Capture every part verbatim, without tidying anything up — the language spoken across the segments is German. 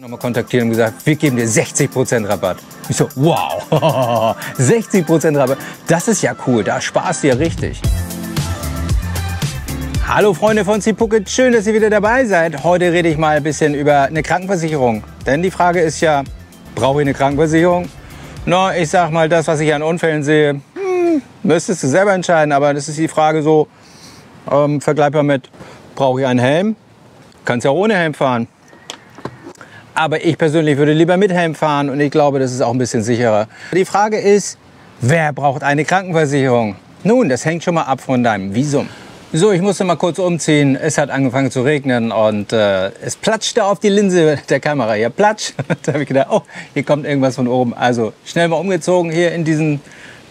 Nochmal kontaktiert und gesagt, wir geben dir sechzig Prozent Rabatt. Ich so, wow, sechzig Prozent Rabatt, das ist ja cool, da sparst du ja richtig. Hallo Freunde von SeePhuket, schön, dass ihr wieder dabei seid. Heute rede ich mal ein bisschen über eine Krankenversicherung. Denn die Frage ist ja, brauche ich eine Krankenversicherung? Na, ich sag mal, das, was ich an Unfällen sehe, hm, müsstest du selber entscheiden. Aber das ist die Frage so, ähm, vergleichbar mit, brauche ich einen Helm? Kannst ja auch ohne Helm fahren. Aber ich persönlich würde lieber mit Helm fahren und ich glaube, das ist auch ein bisschen sicherer. Die Frage ist, wer braucht eine Krankenversicherung? Nun, das hängt schon mal ab von deinem Visum. So, ich musste mal kurz umziehen. Es hat angefangen zu regnen und äh, es platschte auf die Linse der Kamera. Ja, platsch. Da habe ich gedacht, oh, hier kommt irgendwas von oben. Also schnell mal umgezogen hier in diesen,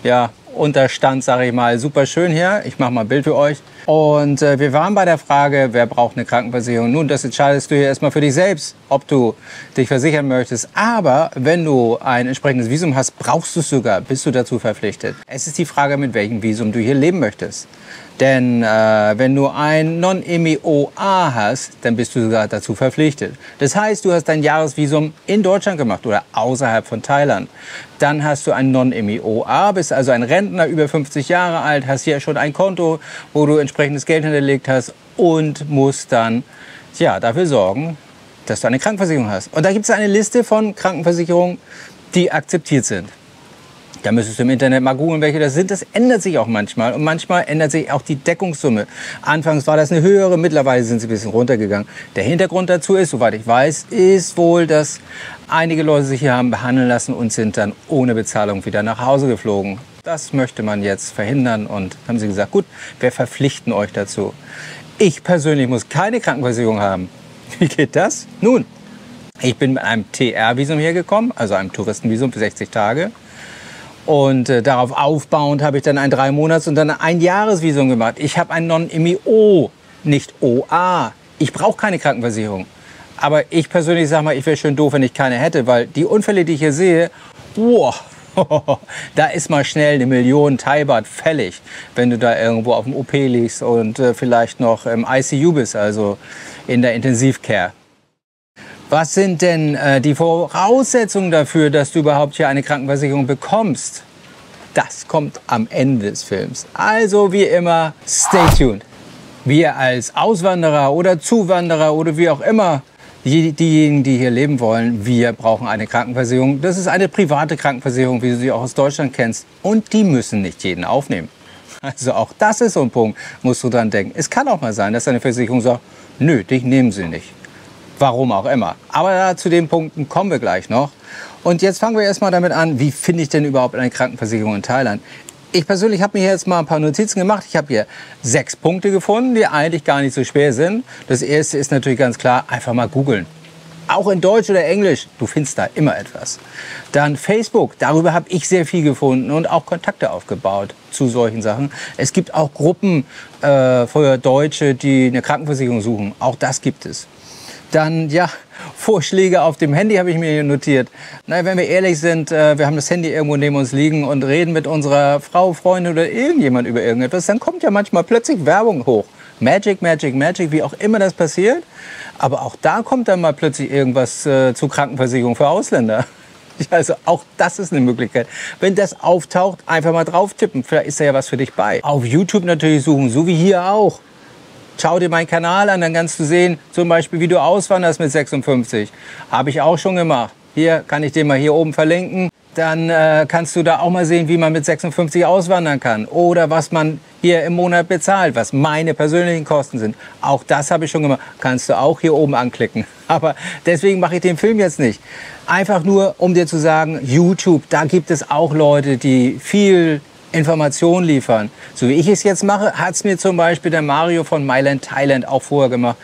ja, Unterstand, sage ich mal. Super schön hier. Ich mache mal ein Bild für euch. Und äh, wir waren bei der Frage, wer braucht eine Krankenversicherung? Nun, das entscheidest du hier erstmal für dich selbst, ob du dich versichern möchtest. Aber wenn du ein entsprechendes Visum hast, brauchst du es sogar, bist du dazu verpflichtet. Es ist die Frage, mit welchem Visum du hier leben möchtest. Denn äh, wenn du ein Non-Immio hast, dann bist du sogar dazu verpflichtet. Das heißt, du hast dein Jahresvisum in Deutschland gemacht oder außerhalb von Thailand. Dann hast du ein Non-Immio, bist also ein Rentner über fünfzig Jahre alt, hast hier schon ein Konto, wo du entsprechendes Geld hinterlegt hast und musst dann ja, dafür sorgen, dass du eine Krankenversicherung hast. Und da gibt es eine Liste von Krankenversicherungen, die akzeptiert sind. Da müsstest du im Internet mal googeln, welche das sind. Das ändert sich auch manchmal und manchmal ändert sich auch die Deckungssumme. Anfangs war das eine höhere, mittlerweile sind sie ein bisschen runtergegangen. Der Hintergrund dazu ist, soweit ich weiß, ist wohl, dass einige Leute sich hier haben behandeln lassen und sind dann ohne Bezahlung wieder nach Hause geflogen. Das möchte man jetzt verhindern und haben sie gesagt, gut, wir verpflichten euch dazu. Ich persönlich muss keine Krankenversicherung haben. Wie geht das? Nun, ich bin mit einem T R-Visum hergekommen, also einem Touristenvisum für sechzig Tage. Und äh, darauf aufbauend habe ich dann ein Drei-Monats- und dann ein Jahresvisum gemacht. Ich habe ein Non-Immio, nicht O A. Ich brauche keine Krankenversicherung. Aber ich persönlich sage mal, ich wäre schön doof, wenn ich keine hätte, weil die Unfälle, die ich hier sehe, wow, da ist mal schnell eine Million Thai-Baht fällig, wenn du da irgendwo auf dem O P liegst und äh, vielleicht noch im I C U bist, also in der Intensivcare. Was sind denn äh, die Voraussetzungen dafür, dass du überhaupt hier eine Krankenversicherung bekommst? Das kommt am Ende des Films. Also wie immer, stay tuned. Wir als Auswanderer oder Zuwanderer oder wie auch immer, die, diejenigen, die hier leben wollen, wir brauchen eine Krankenversicherung. Das ist eine private Krankenversicherung, wie du sie auch aus Deutschland kennst. Und die müssen nicht jeden aufnehmen. Also auch das ist so ein Punkt, musst du dran denken. Es kann auch mal sein, dass eine Versicherung sagt, nö, dich nehmen sie nicht. Warum auch immer. Aber da, zu den Punkten kommen wir gleich noch. Und jetzt fangen wir erstmal damit an, wie finde ich denn überhaupt eine Krankenversicherung in Thailand? Ich persönlich habe mir jetzt mal ein paar Notizen gemacht. Ich habe hier sechs Punkte gefunden, die eigentlich gar nicht so schwer sind. Das erste ist natürlich ganz klar, einfach mal googeln. Auch in Deutsch oder Englisch, du findest da immer etwas. Dann Facebook, darüber habe ich sehr viel gefunden und auch Kontakte aufgebaut zu solchen Sachen. Es gibt auch Gruppen äh, für Deutsche, die eine Krankenversicherung suchen. Auch das gibt es. Dann, ja, Vorschläge auf dem Handy habe ich mir notiert. Na, wenn wir ehrlich sind, wir haben das Handy irgendwo neben uns liegen und reden mit unserer Frau, Freundin oder irgendjemand über irgendetwas, dann kommt ja manchmal plötzlich Werbung hoch. Magic, Magic, Magic, wie auch immer das passiert. Aber auch da kommt dann mal plötzlich irgendwas äh, zur Krankenversicherung für Ausländer. Also auch das ist eine Möglichkeit. Wenn das auftaucht, einfach mal drauf tippen. Vielleicht ist da ja was für dich bei. Auf YouTube natürlich suchen, so wie hier auch. Schau dir meinen Kanal an, dann kannst du sehen, zum Beispiel, wie du auswanderst mit sechsundfünfzig. Habe ich auch schon gemacht. Hier kann ich den mal hier oben verlinken. Dann äh, kannst du da auch mal sehen, wie man mit sechsundfünfzig auswandern kann. Oder was man hier im Monat bezahlt, was meine persönlichen Kosten sind. Auch das habe ich schon gemacht. Kannst du auch hier oben anklicken. Aber deswegen mache ich den Film jetzt nicht. Einfach nur, um dir zu sagen, YouTube, da gibt es auch Leute, die viel Informationen liefern. So wie ich es jetzt mache, hat es mir zum Beispiel der Mario von Myland Thailand auch vorher gemacht.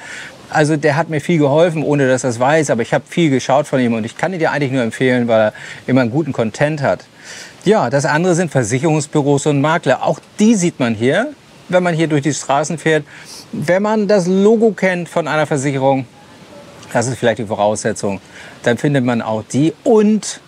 Also der hat mir viel geholfen, ohne dass er es weiß, aber ich habe viel geschaut von ihm und ich kann ihn dir eigentlich nur empfehlen, weil er immer einen guten Content hat. Ja, das andere sind Versicherungsbüros und Makler. Auch die sieht man hier, wenn man hier durch die Straßen fährt. Wenn man das Logo kennt von einer Versicherung, das ist vielleicht die Voraussetzung, dann findet man auch die. Und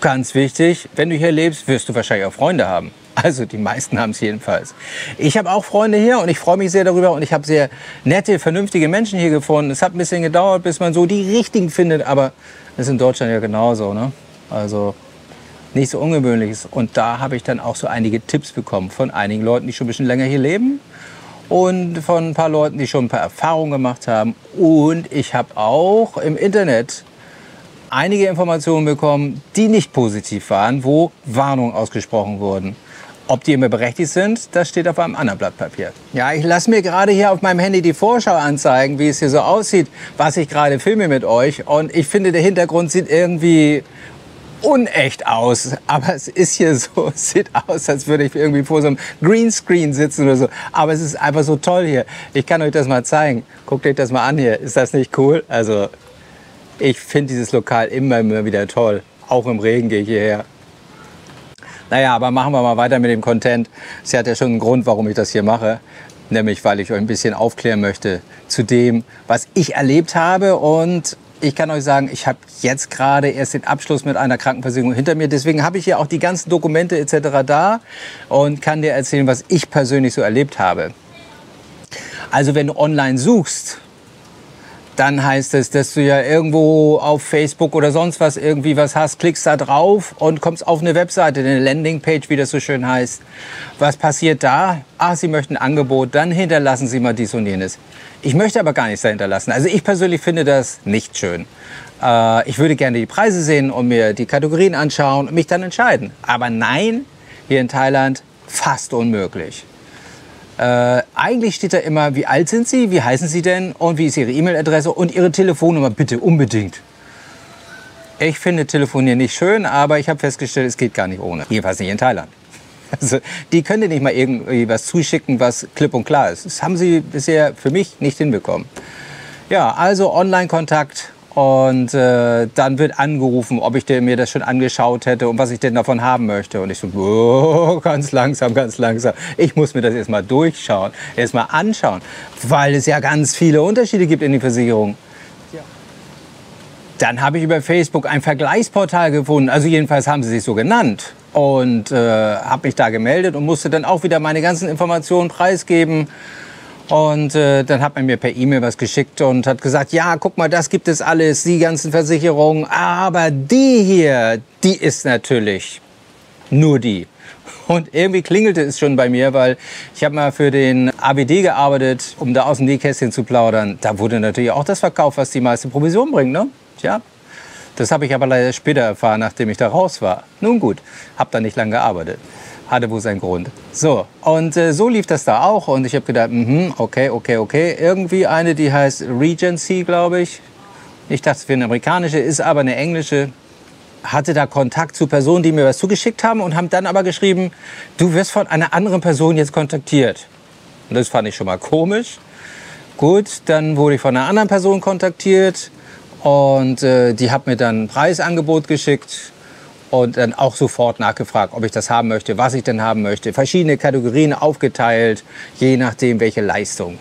ganz wichtig, wenn du hier lebst, wirst du wahrscheinlich auch Freunde haben. Also die meisten haben es jedenfalls. Ich habe auch Freunde hier und ich freue mich sehr darüber. Und ich habe sehr nette, vernünftige Menschen hier gefunden. Es hat ein bisschen gedauert, bis man so die Richtigen findet. Aber das ist in Deutschland ja genauso, ne? Also nicht so Ungewöhnliches. Und da habe ich dann auch so einige Tipps bekommen von einigen Leuten, die schon ein bisschen länger hier leben. Und von ein paar Leuten, die schon ein paar Erfahrungen gemacht haben. Und ich habe auch im Internet einige Informationen bekommen, die nicht positiv waren, wo Warnungen ausgesprochen wurden. Ob die immer berechtigt sind, das steht auf einem anderen Blatt Papier. Ja, ich lasse mir gerade hier auf meinem Handy die Vorschau anzeigen, wie es hier so aussieht, was ich gerade filme mit euch. Und ich finde, der Hintergrund sieht irgendwie unecht aus. Aber es ist hier so, es sieht aus, als würde ich irgendwie vor so einem Greenscreen sitzen oder so. Aber es ist einfach so toll hier. Ich kann euch das mal zeigen. Guckt euch das mal an hier. Ist das nicht cool? Also, ich finde dieses Lokal immer, immer wieder toll. Auch im Regen gehe ich hierher. Naja, aber machen wir mal weiter mit dem Content. Es hat ja schon einen Grund, warum ich das hier mache. Nämlich, weil ich euch ein bisschen aufklären möchte zu dem, was ich erlebt habe. Und ich kann euch sagen, ich habe jetzt gerade erst den Abschluss mit einer Krankenversicherung hinter mir. Deswegen habe ich hier auch die ganzen Dokumente et cetera da und kann dir erzählen, was ich persönlich so erlebt habe. Also, wenn du online suchst, dann heißt es, dass du ja irgendwo auf Facebook oder sonst was irgendwie was hast, klickst da drauf und kommst auf eine Webseite, eine Landingpage, wie das so schön heißt. Was passiert da? Ach, Sie möchten ein Angebot, dann hinterlassen Sie mal dies und jenes. Ich möchte aber gar nichts dahinterlassen. Also ich persönlich finde das nicht schön. Äh, ich würde gerne die Preise sehen und mir die Kategorien anschauen und mich dann entscheiden. Aber nein, hier in Thailand fast unmöglich. Äh, eigentlich steht da immer, wie alt sind Sie, wie heißen Sie denn und wie ist Ihre E-Mail-Adresse und Ihre Telefonnummer, bitte unbedingt. Ich finde Telefonieren nicht schön, aber ich habe festgestellt, es geht gar nicht ohne. Jedenfalls nicht in Thailand. Also, die können dir nicht mal irgendwie was zuschicken, was klipp und klar ist. Das haben sie bisher für mich nicht hinbekommen. Ja, also Online-Kontakt. Und äh, dann wird angerufen, ob ich mir das schon angeschaut hätte und was ich denn davon haben möchte. Und ich so, oh, ganz langsam, ganz langsam. Ich muss mir das erstmal durchschauen, erstmal anschauen, weil es ja ganz viele Unterschiede gibt in den Versicherungen. Dann habe ich über Facebook ein Vergleichsportal gefunden, also jedenfalls haben sie sich so genannt. Und äh, habe mich da gemeldet und musste dann auch wieder meine ganzen Informationen preisgeben. Und äh, dann hat man mir per E-Mail was geschickt und hat gesagt, ja, guck mal, das gibt es alles, die ganzen Versicherungen, aber die hier, die ist natürlich nur die. Und irgendwie klingelte es schon bei mir, weil ich habe mal für den A W D gearbeitet, um da aus dem Nähkästchen zu plaudern. Da wurde natürlich auch das verkauft, was die meiste Provision bringt, ne? Tja, das habe ich aber leider später erfahren, nachdem ich da raus war. Nun gut, habe da nicht lange gearbeitet. Hatte wohl seinen Grund. So, und äh, so lief das da auch. Und ich habe gedacht, mh, okay, okay, okay. Irgendwie eine, die heißt Regency, glaube ich. Ich dachte, es wäre eine amerikanische, ist aber eine englische. Hatte da Kontakt zu Personen, die mir was zugeschickt haben und haben dann aber geschrieben, du wirst von einer anderen Person jetzt kontaktiert. Und das fand ich schon mal komisch. Gut, dann wurde ich von einer anderen Person kontaktiert und äh, die hat mir dann ein Preisangebot geschickt. Und dann auch sofort nachgefragt, ob ich das haben möchte, was ich denn haben möchte. Verschiedene Kategorien aufgeteilt, je nachdem welche Leistung.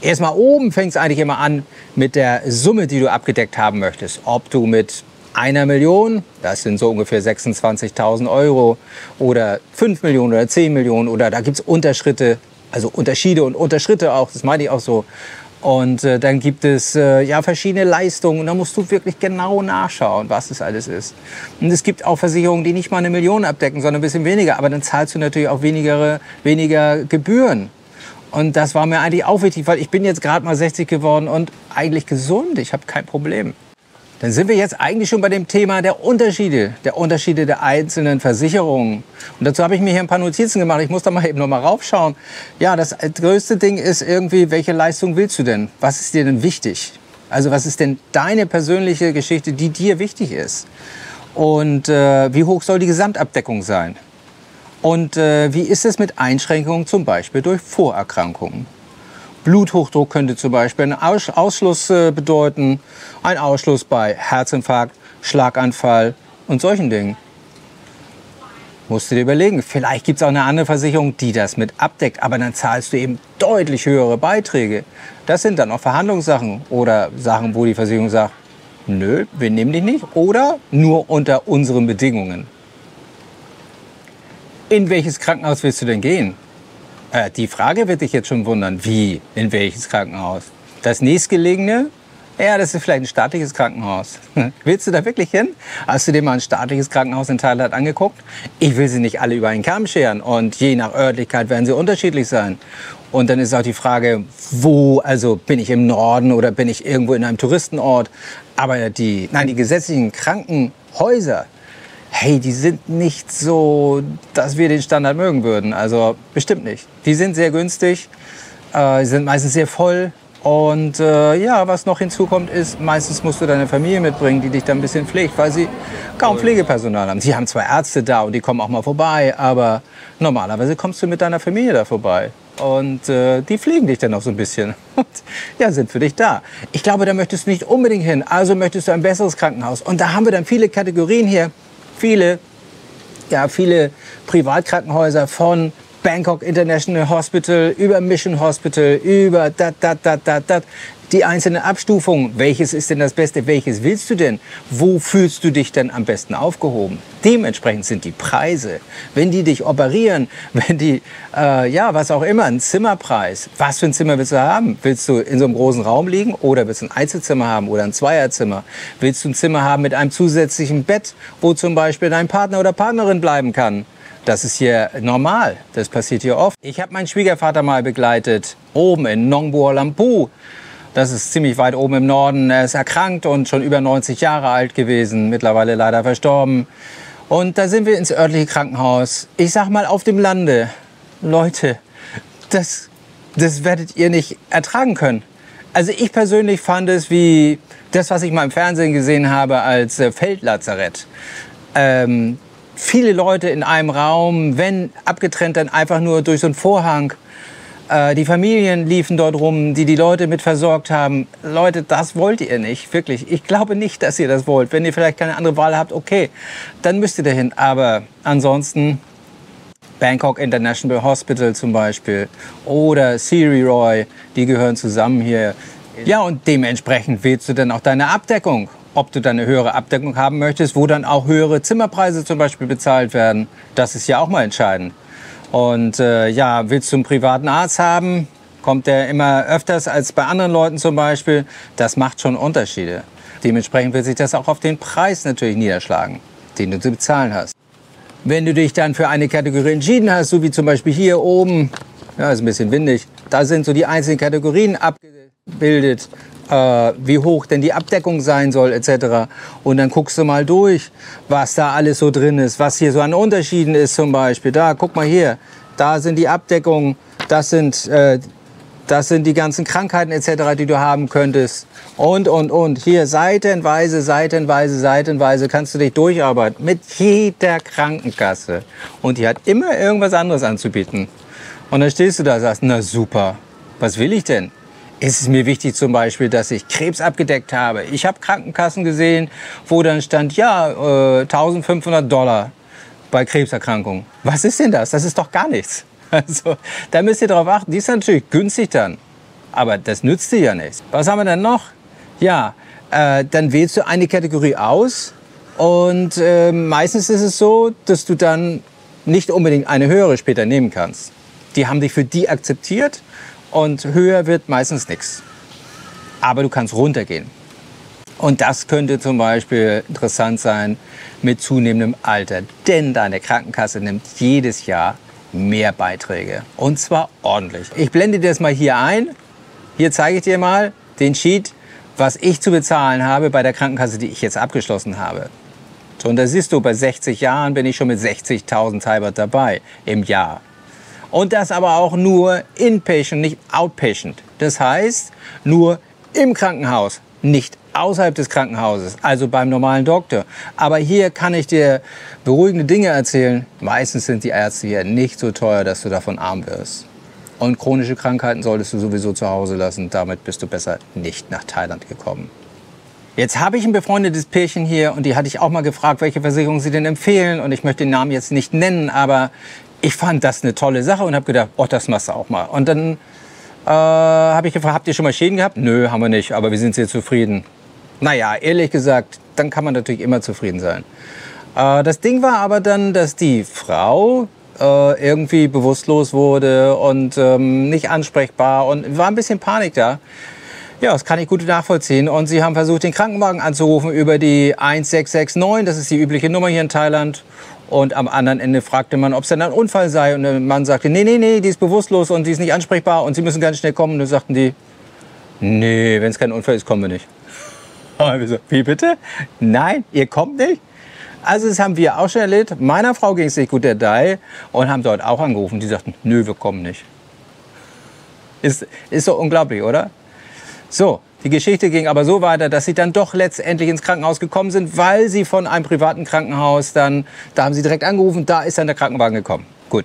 Erstmal oben fängt es eigentlich immer an mit der Summe, die du abgedeckt haben möchtest. Ob du mit einer Million, das sind so ungefähr sechsundzwanzigtausend Euro, oder fünf Millionen oder zehn Millionen, oder da gibt es Unterschritte, also Unterschiede und Unterschritte auch, das meine ich auch so. Und äh, dann gibt es äh, ja, verschiedene Leistungen und da musst du wirklich genau nachschauen, was das alles ist. Und es gibt auch Versicherungen, die nicht mal eine Million abdecken, sondern ein bisschen weniger. Aber dann zahlst du natürlich auch weniger, weniger Gebühren. Und das war mir eigentlich auch wichtig, weil ich bin jetzt gerade mal sechzig geworden und eigentlich gesund. Ich habe kein Problem. Dann sind wir jetzt eigentlich schon bei dem Thema der Unterschiede, der Unterschiede der einzelnen Versicherungen. Und dazu habe ich mir hier ein paar Notizen gemacht. Ich muss da mal eben noch mal raufschauen. Ja, das größte Ding ist irgendwie, welche Leistung willst du denn? Was ist dir denn wichtig? Also was ist denn deine persönliche Geschichte, die dir wichtig ist? Und äh, wie hoch soll die Gesamtabdeckung sein? Und äh, wie ist es mit Einschränkungen, zum Beispiel durch Vorerkrankungen? Bluthochdruck könnte zum Beispiel einen Aus Ausschluss äh, bedeuten, ein Ausschluss bei Herzinfarkt, Schlaganfall und solchen Dingen. Musst du dir überlegen, vielleicht gibt es auch eine andere Versicherung, die das mit abdeckt, aber dann zahlst du eben deutlich höhere Beiträge. Das sind dann auch Verhandlungssachen oder Sachen, wo die Versicherung sagt, nö, wir nehmen dich nicht oder nur unter unseren Bedingungen. in welches Krankenhaus willst du denn gehen? Äh, die Frage wird dich jetzt schon wundern. Wie, in welches Krankenhaus? Das nächstgelegene? Ja, das ist vielleicht ein staatliches Krankenhaus. Willst du da wirklich hin? Hast du dir mal ein staatliches Krankenhaus in Thailand angeguckt? Ich will sie nicht alle über einen Kamm scheren. Und je nach Örtlichkeit werden sie unterschiedlich sein. Und dann ist auch die Frage, wo, also bin ich im Norden oder bin ich irgendwo in einem Touristenort? Aber die, nein, die gesetzlichen Krankenhäuser, hey, die sind nicht so, dass wir den Standard mögen würden. Also bestimmt nicht. Die sind sehr günstig, äh, die sind meistens sehr voll. Und äh, ja, was noch hinzukommt ist, meistens musst du deine Familie mitbringen, die dich dann ein bisschen pflegt, weil sie kaum Pflegepersonal haben. Sie haben zwar Ärzte da und die kommen auch mal vorbei, aber normalerweise kommst du mit deiner Familie da vorbei. Und äh, die pflegen dich dann noch so ein bisschen und ja, sind für dich da. Ich glaube, da möchtest du nicht unbedingt hin, also möchtest du ein besseres Krankenhaus. Und da haben wir dann viele Kategorien hier, viele, ja, viele Privatkrankenhäuser von Bangkok International Hospital, über Mission Hospital, über dat, dat, dat, dat, dat. Die einzelnen Abstufungen. Welches ist denn das Beste? Welches willst du denn? Wo fühlst du dich denn am besten aufgehoben? Dementsprechend sind die Preise. Wenn die dich operieren, wenn die, äh, ja, was auch immer, ein Zimmerpreis. Was für ein Zimmer willst du haben? Willst du in so einem großen Raum liegen oder willst du ein Einzelzimmer haben oder ein Zweierzimmer? Willst du ein Zimmer haben mit einem zusätzlichen Bett, wo zum Beispiel dein Partner oder Partnerin bleiben kann? Das ist hier normal, das passiert hier oft. Ich habe meinen Schwiegervater mal begleitet, oben in Nong Bua Lamphu. Das ist ziemlich weit oben im Norden. Er ist erkrankt und schon über neunzig Jahre alt gewesen, mittlerweile leider verstorben. Und da sind wir ins örtliche Krankenhaus. Ich sag mal, auf dem Lande. Leute, das, das werdet ihr nicht ertragen können. Also ich persönlich fand es wie das, was ich mal im Fernsehen gesehen habe, als Feldlazarett. Ähm, Viele Leute in einem Raum, wenn abgetrennt, dann einfach nur durch so einen Vorhang. Äh, die Familien liefen dort rum, die die Leute mit versorgt haben. Leute, das wollt ihr nicht, wirklich. Ich glaube nicht, dass ihr das wollt. Wenn ihr vielleicht keine andere Wahl habt, okay, dann müsst ihr dahin. Aber ansonsten Bangkok International Hospital zum Beispiel oder Siriroj, die gehören zusammen hier. Ja, und dementsprechend wählst du dann auch deine Abdeckung. Ob du dann eine höhere Abdeckung haben möchtest, wo dann auch höhere Zimmerpreise zum Beispiel bezahlt werden. Das ist ja auch mal entscheidend. Und äh, ja, willst du einen privaten Arzt haben, kommt der immer öfters als bei anderen Leuten zum Beispiel. Das macht schon Unterschiede. Dementsprechend wird sich das auch auf den Preis natürlich niederschlagen, den du zu bezahlen hast. Wenn du dich dann für eine Kategorie entschieden hast, so wie zum Beispiel hier oben, ja, ist ein bisschen windig, da sind so die einzelnen Kategorien abgebildet. Äh, wie hoch denn die Abdeckung sein soll et cetera. Und dann guckst du mal durch, was da alles so drin ist, was hier so an Unterschieden ist zum Beispiel. Da, guck mal hier, da sind die Abdeckungen, das sind, äh, das sind die ganzen Krankheiten et cetera, die du haben könntest. Und, und, und. Hier seitenweise, seitenweise, seitenweise kannst du dich durcharbeiten mit jeder Krankenkasse. Und die hat immer irgendwas anderes anzubieten. Und dann stehst du da und sagst, na super, was will ich denn? Es ist mir wichtig zum Beispiel, dass ich Krebs abgedeckt habe. Ich habe Krankenkassen gesehen, wo dann stand, ja, äh, eintausendfünfhundert Dollar bei Krebserkrankungen. Was ist denn das? Das ist doch gar nichts. Also, da müsst ihr drauf achten. Die ist natürlich günstig dann, aber das nützt dir ja nichts. Was haben wir denn noch? Ja, äh, dann wählst du eine Kategorie aus und äh, meistens ist es so, dass du dann nicht unbedingt eine höhere später nehmen kannst. Die haben dich für die akzeptiert. Und höher wird meistens nichts. Aber du kannst runtergehen. Und das könnte zum Beispiel interessant sein mit zunehmendem Alter. Denn deine Krankenkasse nimmt jedes Jahr mehr Beiträge. Und zwar ordentlich. Ich blende dir das mal hier ein. Hier zeige ich dir mal den Sheet, was ich zu bezahlen habe bei der Krankenkasse, die ich jetzt abgeschlossen habe. So, und da siehst du, bei sechzig Jahren bin ich schon mit sechzigtausend Thai-Baht dabei im Jahr. Und das aber auch nur inpatient, nicht outpatient. Das heißt, nur im Krankenhaus, nicht außerhalb des Krankenhauses, also beim normalen Doktor. Aber hier kann ich dir beruhigende Dinge erzählen. Meistens sind die Ärzte hier nicht so teuer, dass du davon arm wirst. Und chronische Krankheiten solltest du sowieso zu Hause lassen. Damit bist du besser nicht nach Thailand gekommen. Jetzt habe ich ein befreundetes Pärchen hier und die hatte ich auch mal gefragt, welche Versicherung sie denn empfehlen. Und ich möchte den Namen jetzt nicht nennen, aber ich fand das eine tolle Sache und habe gedacht, oh, das machst du auch mal. Und dann äh, habe ich gefragt, habt ihr schon mal Schäden gehabt? Nö, haben wir nicht, aber wir sind sehr zufrieden. Naja, ehrlich gesagt, dann kann man natürlich immer zufrieden sein. Äh, das Ding war aber dann, dass die Frau äh, irgendwie bewusstlos wurde und ähm, nicht ansprechbar und war ein bisschen Panik da. Ja, das kann ich gut nachvollziehen. Und sie haben versucht, den Krankenwagen anzurufen über die eins sechs sechs neun. Das ist die übliche Nummer hier in Thailand. Und am anderen Ende fragte man, ob es denn ein Unfall sei. Und der Mann sagte, nee, nee, nee, die ist bewusstlos und die ist nicht ansprechbar und sie müssen ganz schnell kommen. Und dann sagten die, nee, wenn es kein Unfall ist, kommen wir nicht. Und wir so, wie bitte? Nein, ihr kommt nicht? Also das haben wir auch schon erlebt. Meiner Frau ging es nicht gut, der Dai, und haben dort auch angerufen. Die sagten, nö, wir kommen nicht. Ist, ist so unglaublich, oder? So, die Geschichte ging aber so weiter, dass sie dann doch letztendlich ins Krankenhaus gekommen sind, weil sie von einem privaten Krankenhaus dann, da haben sie direkt angerufen, da ist dann der Krankenwagen gekommen. Gut.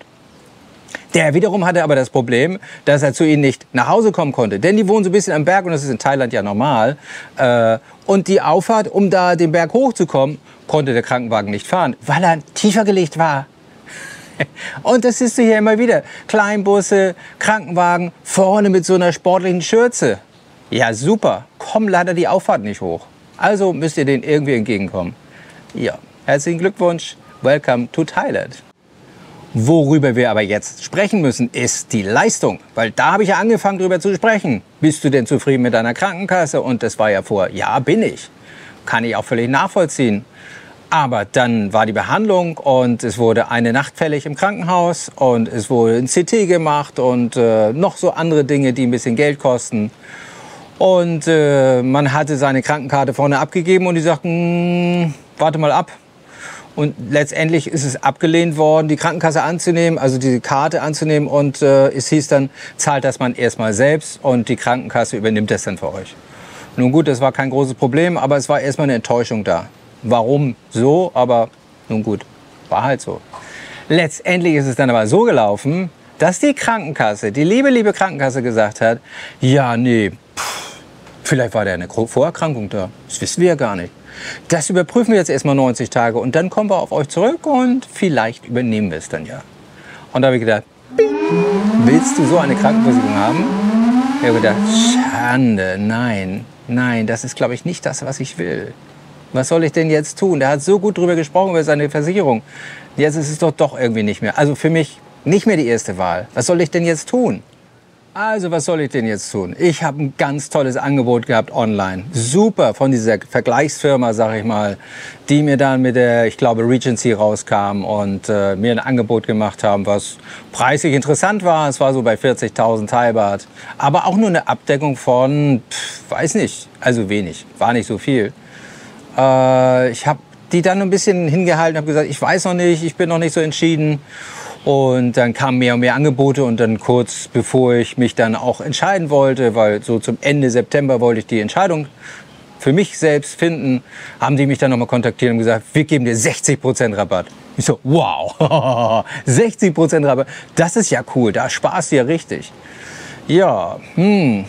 Der wiederum hatte aber das Problem, dass er zu ihnen nicht nach Hause kommen konnte, denn die wohnen so ein bisschen am Berg und das ist in Thailand ja normal. Und die Auffahrt, um da den Berg hochzukommen, konnte der Krankenwagen nicht fahren, weil er tiefer gelegt war. Und das siehst du hier immer wieder. Kleinbusse, Krankenwagen, vorne mit so einer sportlichen Schürze. Ja, super. Kommen leider die Auffahrt nicht hoch. Also müsst ihr denen irgendwie entgegenkommen. Ja, herzlichen Glückwunsch. Welcome to Thailand. Worüber wir aber jetzt sprechen müssen, ist die Leistung. Weil da habe ich ja angefangen, drüber zu sprechen. Bist du denn zufrieden mit deiner Krankenkasse? Und das war ja vorher, ja, bin ich. Kann ich auch völlig nachvollziehen. Aber dann war die Behandlung und es wurde eine Nacht fällig im Krankenhaus und es wurde ein C T gemacht und äh, noch so andere Dinge, die ein bisschen Geld kosten. Und äh, man hatte seine Krankenkarte vorne abgegeben und die sagten, warte mal ab. Und letztendlich ist es abgelehnt worden, die Krankenkasse anzunehmen, also diese Karte anzunehmen. Und äh, es hieß dann, zahlt das man erstmal selbst und die Krankenkasse übernimmt das dann für euch. Nun gut, das war kein großes Problem, aber es war erstmal eine Enttäuschung da. Warum so? Aber nun gut, war halt so. Letztendlich ist es dann aber so gelaufen, dass die Krankenkasse, die liebe, liebe Krankenkasse gesagt hat, ja, nee, pff, vielleicht war da eine Vorerkrankung da. Das wissen wir ja gar nicht. Das überprüfen wir jetzt erstmal neunzig Tage und dann kommen wir auf euch zurück und vielleicht übernehmen wir es dann ja. Und da habe ich gedacht, bing, willst du so eine Krankenversicherung haben? Ich habe gedacht, Schande, nein, nein, das ist, glaube ich, nicht das, was ich will. Was soll ich denn jetzt tun? Der hat so gut drüber gesprochen, über seine Versicherung. Jetzt ist es doch doch irgendwie nicht mehr. Also für mich nicht mehr die erste Wahl. Was soll ich denn jetzt tun? Also was soll ich denn jetzt tun? Ich habe ein ganz tolles Angebot gehabt online. Super von dieser Vergleichsfirma, sag ich mal, die mir dann mit der, ich glaube, Regency rauskam und äh, mir ein Angebot gemacht haben, was preislich interessant war. Es war so bei vierzigtausend Thai Baht. Aber auch nur eine Abdeckung von, pff, weiß nicht, also wenig, war nicht so viel. Ich habe die dann ein bisschen hingehalten, habe gesagt, ich weiß noch nicht, ich bin noch nicht so entschieden. Und dann kamen mehr und mehr Angebote und dann kurz bevor ich mich dann auch entscheiden wollte, weil so zum Ende September wollte ich die Entscheidung für mich selbst finden, haben die mich dann nochmal kontaktiert und gesagt, wir geben dir sechzig Prozent Rabatt. Ich so, wow, sechzig Prozent Rabatt, das ist ja cool, da sparst du ja richtig. Ja, hm.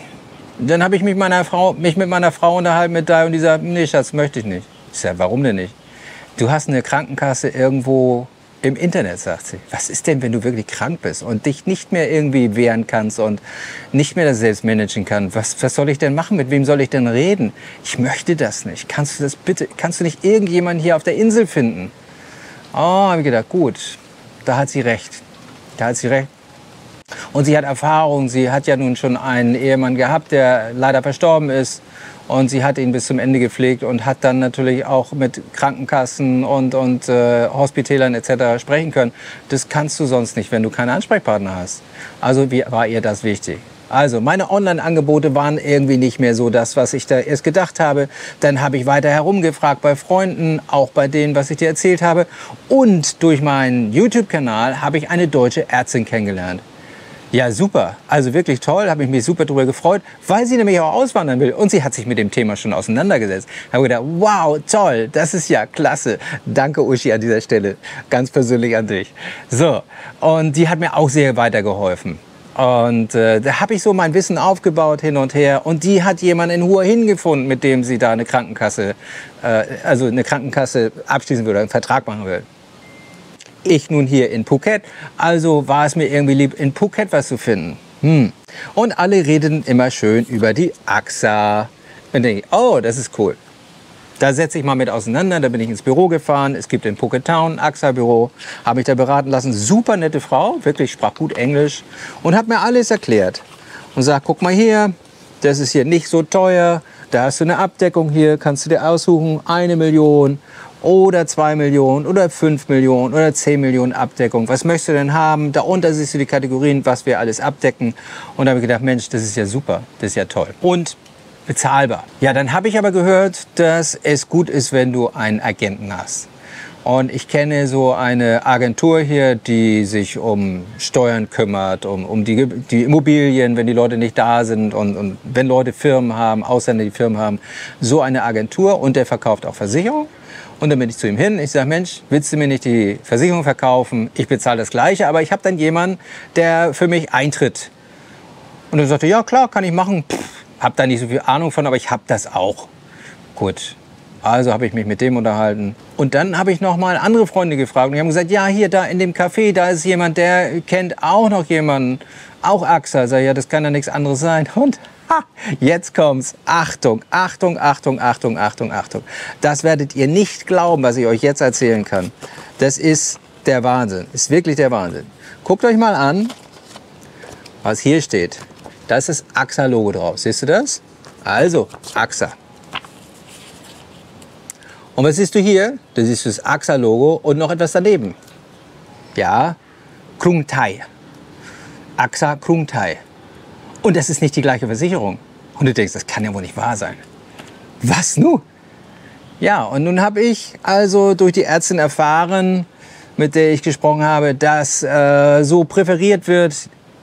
Dann habe ich mich, meiner Frau, mich mit meiner Frau unterhalten, mit da und die sagt, nee, Schatz, möchte ich nicht. Ich sage, warum denn nicht? Du hast eine Krankenkasse irgendwo im Internet, sagt sie. Was ist denn, wenn du wirklich krank bist und dich nicht mehr irgendwie wehren kannst und nicht mehr das selbst managen kannst? Was, was soll ich denn machen? Mit wem soll ich denn reden? Ich möchte das nicht. Kannst du das bitte, kannst du nicht irgendjemanden hier auf der Insel finden? Oh, habe ich gedacht, gut, da hat sie recht. Da hat sie recht. Und sie hat Erfahrung, sie hat ja nun schon einen Ehemann gehabt, der leider verstorben ist. Und sie hat ihn bis zum Ende gepflegt und hat dann natürlich auch mit Krankenkassen und, und äh, Hospitälern et cetera sprechen können. Das kannst du sonst nicht, wenn du keine Ansprechpartner hast. Also wie war ihr das wichtig? Also meine Online-Angebote waren irgendwie nicht mehr so das, was ich da erst gedacht habe. Dann habe ich weiter herumgefragt bei Freunden, auch bei denen, was ich dir erzählt habe. Und durch meinen YouTube-Kanal habe ich eine deutsche Ärztin kennengelernt. Ja, super. Also wirklich toll. Habe ich mich super darüber gefreut, weil sie nämlich auch auswandern will. Und sie hat sich mit dem Thema schon auseinandergesetzt. Habe gedacht, wow, toll. Das ist ja klasse. Danke, Uschi, an dieser Stelle. Ganz persönlich an dich. So, und die hat mir auch sehr weitergeholfen. Und äh, da habe ich so mein Wissen aufgebaut hin und her. Und die hat jemanden in Hua Hin gefunden, mit dem sie da eine Krankenkasse, äh, also eine Krankenkasse abschließen will oder einen Vertrag machen will. Ich nun hier in Phuket, also war es mir irgendwie lieb, in Phuket was zu finden. Hm. Und alle redeten immer schön über die A X A. Und denke ich, oh, das ist cool. Da setze ich mal mit auseinander, da bin ich ins Büro gefahren, es gibt in Phuket Town ein A X A-Büro, habe mich da beraten lassen, super nette Frau, wirklich sprach gut Englisch und hat mir alles erklärt und sagt, guck mal hier, das ist hier nicht so teuer, da hast du eine Abdeckung hier, kannst du dir aussuchen, eine Million oder zwei Millionen oder fünf Millionen oder zehn Millionen Abdeckung, was möchtest du denn haben, darunter siehst du die Kategorien, was wir alles abdecken und da habe ich gedacht, Mensch, das ist ja super, das ist ja toll. Und bezahlbar. Ja, dann habe ich aber gehört, dass es gut ist, wenn du einen Agenten hast. Und ich kenne so eine Agentur hier, die sich um Steuern kümmert, um, um die, die Immobilien, wenn die Leute nicht da sind und, und wenn Leute Firmen haben, Ausländer, die Firmen haben. So eine Agentur und der verkauft auch Versicherung. Und dann bin ich zu ihm hin. Ich sage, Mensch, willst du mir nicht die Versicherung verkaufen? Ich bezahle das Gleiche, aber ich habe dann jemanden, der für mich eintritt. Und er sagte, ja klar, kann ich machen. Pff. Hab da nicht so viel Ahnung von, aber ich habe das auch. Gut, also habe ich mich mit dem unterhalten. Und dann habe ich noch mal andere Freunde gefragt. Und die haben gesagt, ja, hier, da in dem Café, da ist jemand, der kennt auch noch jemanden. Auch A X A. Sag ich, ja, das kann ja nichts anderes sein. Und ha, jetzt kommt's. Achtung, Achtung, Achtung, Achtung, Achtung, Achtung. Das werdet ihr nicht glauben, was ich euch jetzt erzählen kann. Das ist der Wahnsinn. Ist wirklich der Wahnsinn. Guckt euch mal an, was hier steht. Da ist das A X A-Logo drauf. Siehst du das? Also, A X A. Und was siehst du hier? Da siehst du das A X A-Logo und noch etwas daneben. Ja, Krungthai. A X A Krungthai. Und das ist nicht die gleiche Versicherung. Und du denkst, das kann ja wohl nicht wahr sein. Was nun? Ja, und nun habe ich also durch die Ärztin erfahren, mit der ich gesprochen habe, dass äh, so präferiert wird,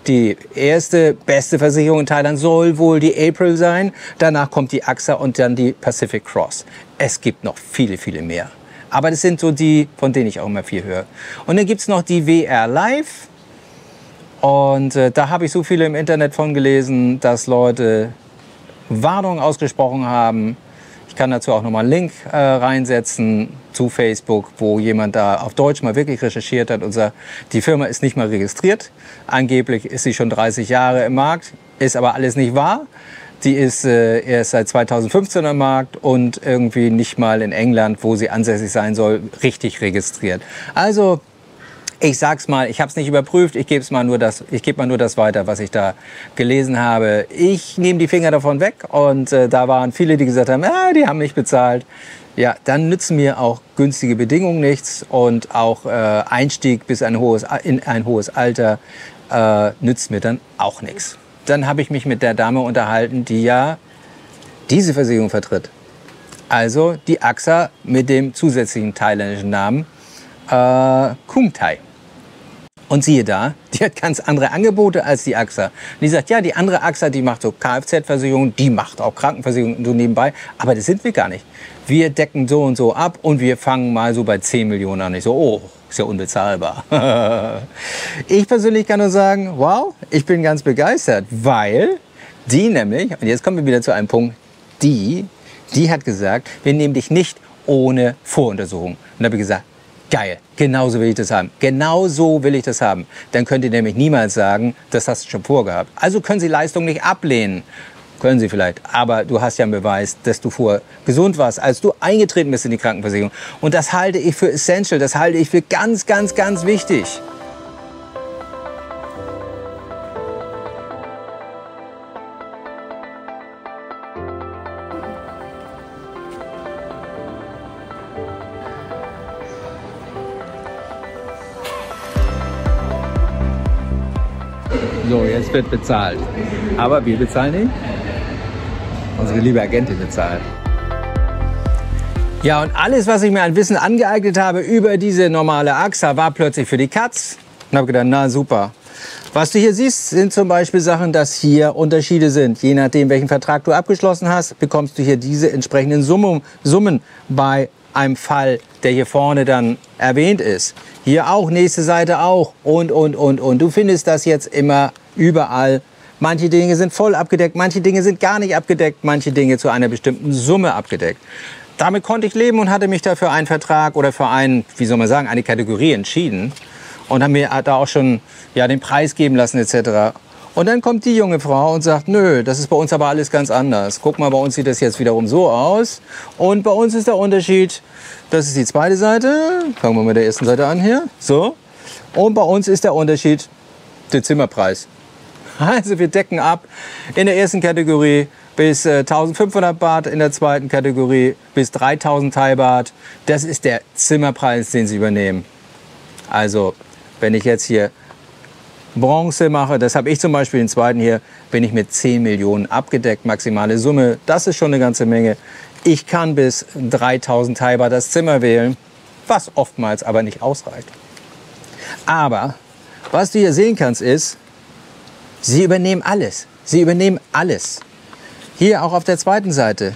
die erste, beste Versicherung in Thailand soll wohl die April sein. Danach kommt die A X A und dann die Pacific Cross. Es gibt noch viele, viele mehr. Aber das sind so die, von denen ich auch immer viel höre. Und dann gibt es noch die W R Live. Und äh, da habe ich so viele im Internet von gelesen, dass Leute Warnungen ausgesprochen haben. Ich kann dazu auch nochmal einen Link äh, reinsetzen zu Facebook, wo jemand da auf Deutsch mal wirklich recherchiert hat und sagt, die Firma ist nicht mal registriert. Angeblich ist sie schon dreißig Jahre im Markt, ist aber alles nicht wahr. Die ist äh, erst seit zweitausendfünfzehn am Markt und irgendwie nicht mal in England, wo sie ansässig sein soll, richtig registriert. Also, ich sag's mal, ich habe es nicht überprüft, ich gebe mal nur das, ich gebe mal nur das weiter, was ich da gelesen habe. Ich nehme die Finger davon weg und äh, da waren viele, die gesagt haben, ah, die haben nicht bezahlt. Ja, dann nützen mir auch günstige Bedingungen nichts und auch äh, Einstieg bis ein hohes, in ein hohes Alter äh, nützt mir dann auch nichts. Dann habe ich mich mit der Dame unterhalten, die ja diese Versicherung vertritt. Also die A X A mit dem zusätzlichen thailändischen Namen äh, Krungthai. Und siehe da, die hat ganz andere Angebote als die A X A. Und die sagt, ja, die andere A X A, die macht so Kfz-Versicherung, die macht auch Krankenversicherung so nebenbei. Aber das sind wir gar nicht. Wir decken so und so ab und wir fangen mal so bei zehn Millionen an. Ich so, oh, ist ja unbezahlbar. Ich persönlich kann nur sagen, wow, ich bin ganz begeistert, weil die nämlich, und jetzt kommen wir wieder zu einem Punkt, die, die hat gesagt, wir nehmen dich nicht ohne Voruntersuchung. Und da habe ich gesagt, geil, genau so will ich das haben. Genau so will ich das haben. Dann könnt ihr nämlich niemals sagen, das hast du schon vorgehabt. Also können Sie Leistung nicht ablehnen. Können Sie vielleicht, aber du hast ja einen Beweis, dass du vorher gesund warst, als du eingetreten bist in die Krankenversicherung. Und das halte ich für essential, das halte ich für ganz, ganz, ganz wichtig. So, jetzt wird bezahlt. Aber wir bezahlen nicht. Unsere liebe Agentin bezahlt. Ja, und alles, was ich mir an Wissen angeeignet habe über diese normale A X A, war plötzlich für die Katz. Und habe gedacht, na super. Was du hier siehst, sind zum Beispiel Sachen, dass hier Unterschiede sind. Je nachdem, welchen Vertrag du abgeschlossen hast, bekommst du hier diese entsprechenden Summen bei einem Fall, der hier vorne dann erwähnt ist. Hier auch, nächste Seite auch und, und, und, und. Du findest das jetzt immer überall. Manche Dinge sind voll abgedeckt, manche Dinge sind gar nicht abgedeckt, manche Dinge zu einer bestimmten Summe abgedeckt. Damit konnte ich leben und hatte mich dafür einen Vertrag oder für einen, wie soll man sagen, eine Kategorie entschieden und habe mir da auch schon ja, den Preis geben lassen et cetera. Und dann kommt die junge Frau und sagt, nö, das ist bei uns aber alles ganz anders. Guck mal, bei uns sieht das jetzt wiederum so aus. Und bei uns ist der Unterschied, das ist die zweite Seite. Fangen wir mit der ersten Seite an hier. So. Und bei uns ist der Unterschied der Zimmerpreis. Also wir decken ab in der ersten Kategorie bis äh, eintausendfünfhundert Baht, in der zweiten Kategorie bis dreitausend Thai Baht. Das ist der Zimmerpreis, den sie übernehmen. Also wenn ich jetzt hier Bronze mache, das habe ich zum Beispiel den zweiten hier, bin ich mit zehn Millionen abgedeckt, maximale Summe. Das ist schon eine ganze Menge. Ich kann bis dreitausend Thai Baht das Zimmer wählen, was oftmals aber nicht ausreicht. Aber was du hier sehen kannst ist, sie übernehmen alles. Sie übernehmen alles. Hier auch auf der zweiten Seite.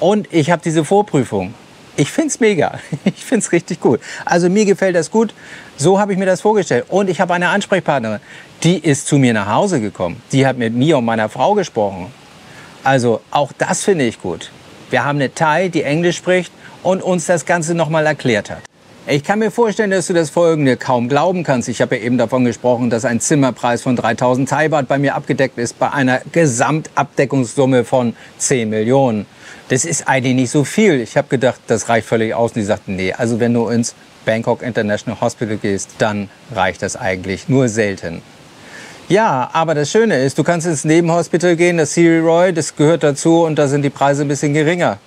Und ich habe diese Vorprüfung. Ich finde es mega. Ich finde es richtig cool. Also mir gefällt das gut. So habe ich mir das vorgestellt. Und ich habe eine Ansprechpartnerin. Die ist zu mir nach Hause gekommen. Die hat mit mir und meiner Frau gesprochen. Also auch das finde ich gut. Wir haben eine Thai, die Englisch spricht und uns das Ganze nochmal erklärt hat. Ich kann mir vorstellen, dass du das Folgende kaum glauben kannst. Ich habe ja eben davon gesprochen, dass ein Zimmerpreis von dreitausend Thai Baht bei mir abgedeckt ist, bei einer Gesamtabdeckungssumme von zehn Millionen. Das ist eigentlich nicht so viel. Ich habe gedacht, das reicht völlig aus. Und die sagten, nee, also wenn du ins Bangkok International Hospital gehst, dann reicht das eigentlich nur selten. Ja, aber das Schöne ist, du kannst ins Nebenhospital gehen, das Siriroj, das gehört dazu und da sind die Preise ein bisschen geringer.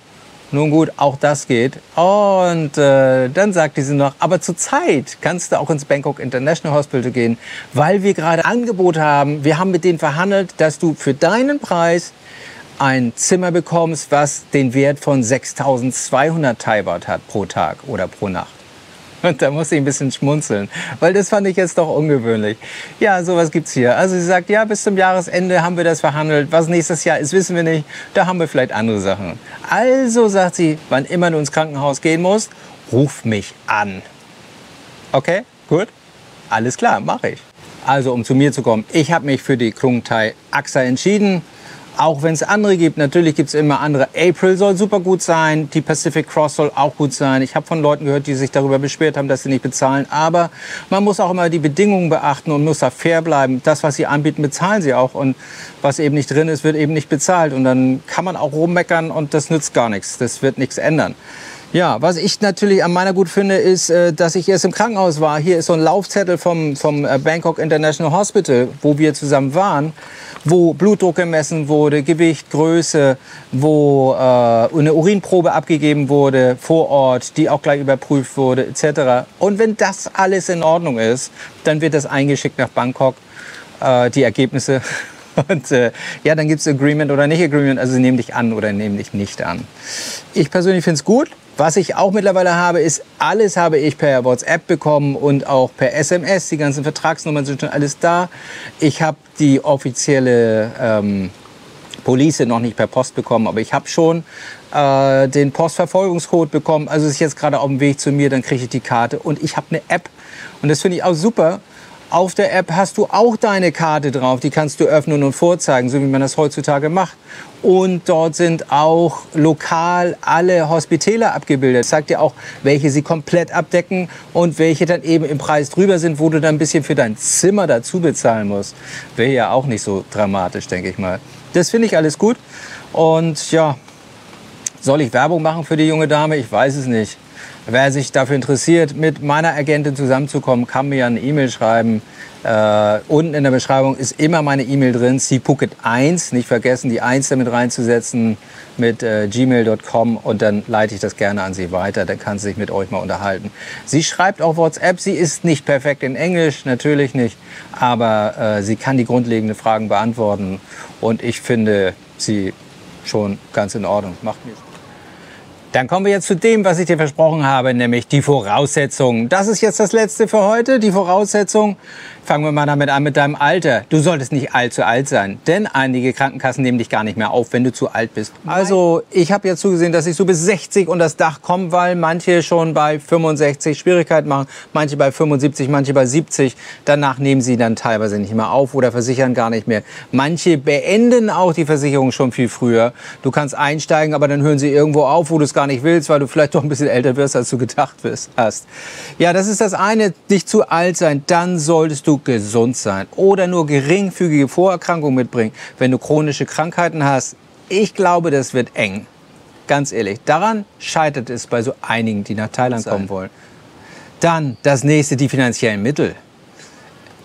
Nun gut, auch das geht. Und äh, dann sagt diese noch, aber zurzeit kannst du auch ins Bangkok International Hospital gehen, weil wir gerade Angebot haben. Wir haben mit denen verhandelt, dass du für deinen Preis ein Zimmer bekommst, was den Wert von sechstausendzweihundert Thai Baht hat pro Tag oder pro Nacht. Und da muss ich ein bisschen schmunzeln, weil das fand ich jetzt doch ungewöhnlich. Ja, sowas gibt's hier. Also sie sagt, ja, bis zum Jahresende haben wir das verhandelt. Was nächstes Jahr ist, wissen wir nicht. Da haben wir vielleicht andere Sachen. Also sagt sie, wann immer du ins Krankenhaus gehen musst, ruf mich an. Okay, gut. Alles klar, mache ich. Also um zu mir zu kommen, ich habe mich für die Krungthai A X A entschieden. Auch wenn es andere gibt, natürlich gibt es immer andere. April soll super gut sein, die Pacific Cross soll auch gut sein. Ich habe von Leuten gehört, die sich darüber beschwert haben, dass sie nicht bezahlen. Aber man muss auch immer die Bedingungen beachten und muss da fair bleiben. Das, was sie anbieten, bezahlen sie auch. Und was eben nicht drin ist, wird eben nicht bezahlt. Und dann kann man auch rummeckern und das nützt gar nichts. Das wird nichts ändern. Ja, was ich natürlich an meiner gut finde, ist, dass ich erst im Krankenhaus war. Hier ist so ein Laufzettel vom, vom Bangkok International Hospital, wo wir zusammen waren, wo Blutdruck gemessen wurde, Gewicht, Größe, wo äh, eine Urinprobe abgegeben wurde vor Ort, die auch gleich überprüft wurde et cetera. Und wenn das alles in Ordnung ist, dann wird das eingeschickt nach Bangkok, äh, die Ergebnisse. Und äh, ja, dann gibt es Agreement oder nicht Agreement, also sie nehmen dich an oder nehmen dich nicht an. Ich persönlich finde es gut. Was ich auch mittlerweile habe, ist, alles habe ich per WhatsApp bekommen und auch per S M S. Die ganzen Vertragsnummern sind schon alles da. Ich habe die offizielle ähm, Police noch nicht per Post bekommen, aber ich habe schon äh, den Postverfolgungscode bekommen. Also es ist jetzt gerade auf dem Weg zu mir, dann kriege ich die Karte. Und ich habe eine App und das finde ich auch super. Auf der App hast du auch deine Karte drauf, die kannst du öffnen und vorzeigen, so wie man das heutzutage macht. Und dort sind auch lokal alle Hospitäler abgebildet. Das zeigt dir auch, welche sie komplett abdecken und welche dann eben im Preis drüber sind, wo du dann ein bisschen für dein Zimmer dazu bezahlen musst. Wäre ja auch nicht so dramatisch, denke ich mal. Das finde ich alles gut. Und ja, soll ich Werbung machen für die junge Dame? Ich weiß es nicht. Wer sich dafür interessiert, mit meiner Agentin zusammenzukommen, kann mir eine E-Mail schreiben. Äh, unten in der Beschreibung ist immer meine E-Mail drin, SeePhuket eins. Nicht vergessen, die eins damit reinzusetzen mit äh, gmail punkt com und dann leite ich das gerne an sie weiter. Dann kann sie sich mit euch mal unterhalten. Sie schreibt auch WhatsApp. Sie ist nicht perfekt in Englisch, natürlich nicht. Aber äh, sie kann die grundlegenden Fragen beantworten. Und ich finde sie schon ganz in Ordnung. Macht mir Spaß. Dann kommen wir jetzt zu dem, was ich dir versprochen habe, nämlich die Voraussetzungen. Das ist jetzt das Letzte für heute, die Voraussetzung. Fangen wir mal damit an mit deinem Alter. Du solltest nicht allzu alt sein, denn einige Krankenkassen nehmen dich gar nicht mehr auf, wenn du zu alt bist. Nein. Also ich habe jetzt zugesehen, dass ich so bis sechzig unter das Dach komme, weil manche schon bei fünfundsechzig Schwierigkeiten machen, manche bei fünfundsiebzig, manche bei siebzig. Danach nehmen sie dann teilweise nicht mehr auf oder versichern gar nicht mehr. Manche beenden auch die Versicherung schon viel früher. Du kannst einsteigen, aber dann hören sie irgendwo auf, wo du es gar gar nicht willst, weil du vielleicht doch ein bisschen älter wirst, als du gedacht hast. Ja, das ist das eine, nicht zu alt sein, dann solltest du gesund sein oder nur geringfügige Vorerkrankungen mitbringen, wenn du chronische Krankheiten hast. Ich glaube, das wird eng. Ganz ehrlich, daran scheitert es bei so einigen, die nach Thailand kommen wollen. Dann das nächste, die finanziellen Mittel.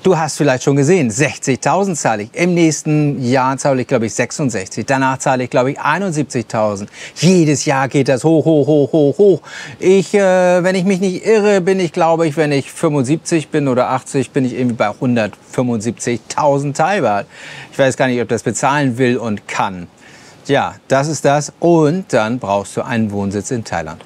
Du hast vielleicht schon gesehen, sechzigtausend zahle ich. Im nächsten Jahr zahle ich, glaube ich, sechsundsechzig. Danach zahle ich, glaube ich, einundsiebzigtausend. Jedes Jahr geht das hoch, hoch, hoch, hoch, hoch. Ich, äh, wenn ich mich nicht irre, bin ich, glaube ich, wenn ich fünfundsiebzig bin oder achtzig, bin ich irgendwie bei hundertfünfundsiebzigtausend Thai-Baht. Ich weiß gar nicht, ob das bezahlen will und kann. Ja, das ist das. Und dann brauchst du einen Wohnsitz in Thailand.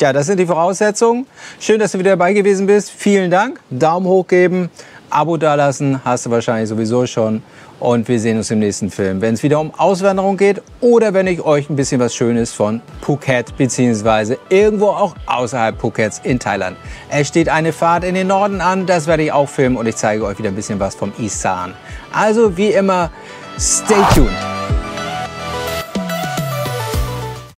Ja, das sind die Voraussetzungen. Schön, dass du wieder dabei gewesen bist. Vielen Dank. Daumen hoch geben, Abo dalassen, hast du wahrscheinlich sowieso schon. Und wir sehen uns im nächsten Film, wenn es wieder um Auswanderung geht oder wenn ich euch ein bisschen was Schönes von Phuket bzw. irgendwo auch außerhalb Phukets in Thailand. Es steht eine Fahrt in den Norden an, das werde ich auch filmen und ich zeige euch wieder ein bisschen was vom Isan. Also wie immer, stay tuned.